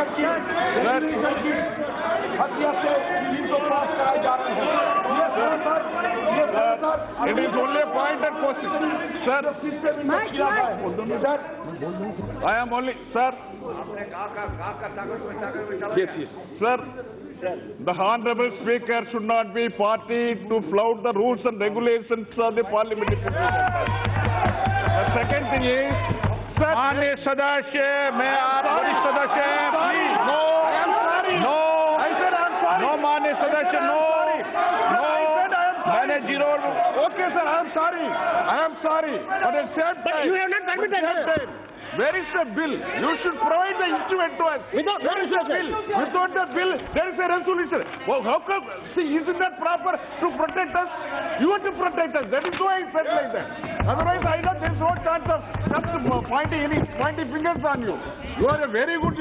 शख्सियाँ गैर निजम की हत्या से पास कराए जा रहे हैं। It is only a point at question, sir. I am only, sir. Yes, yes, sir. The honourable speaker should not be party to flout the rules and regulations of the parliamentary procedure. The second thing is, sir, okay, sir, I am sorry. But at the same time, you have not permitted that. Where is the bill? You should provide the instrument to us. Without the bill, there is a resolution. Well, how come? See, isn't that proper to protect us? You want to protect us. That is why I said like that. Otherwise, I know there is no chance of pointing fingers on you. You are a very good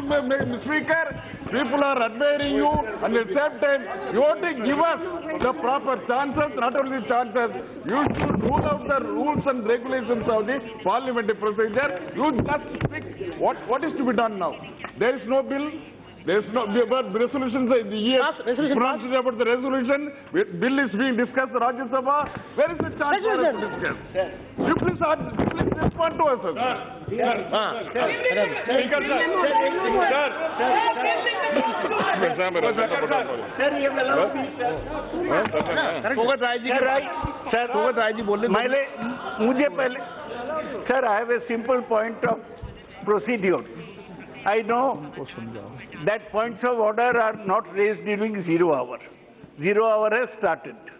speaker. People are admiring you. And at the same time, you want to give us the proper chances, not only chances. You should rule out the rules and regulations of the parliamentary procedure. You what is to be done now? There is no bill. There is no about resolutions. The year about the resolution. Bill is being discussed. Rajya Sabha. Where is the chance for us to discuss? You please respond to us. Sir, I have a simple point of procedure. I know that points of order are not raised during 0 hour. 0 hour has started.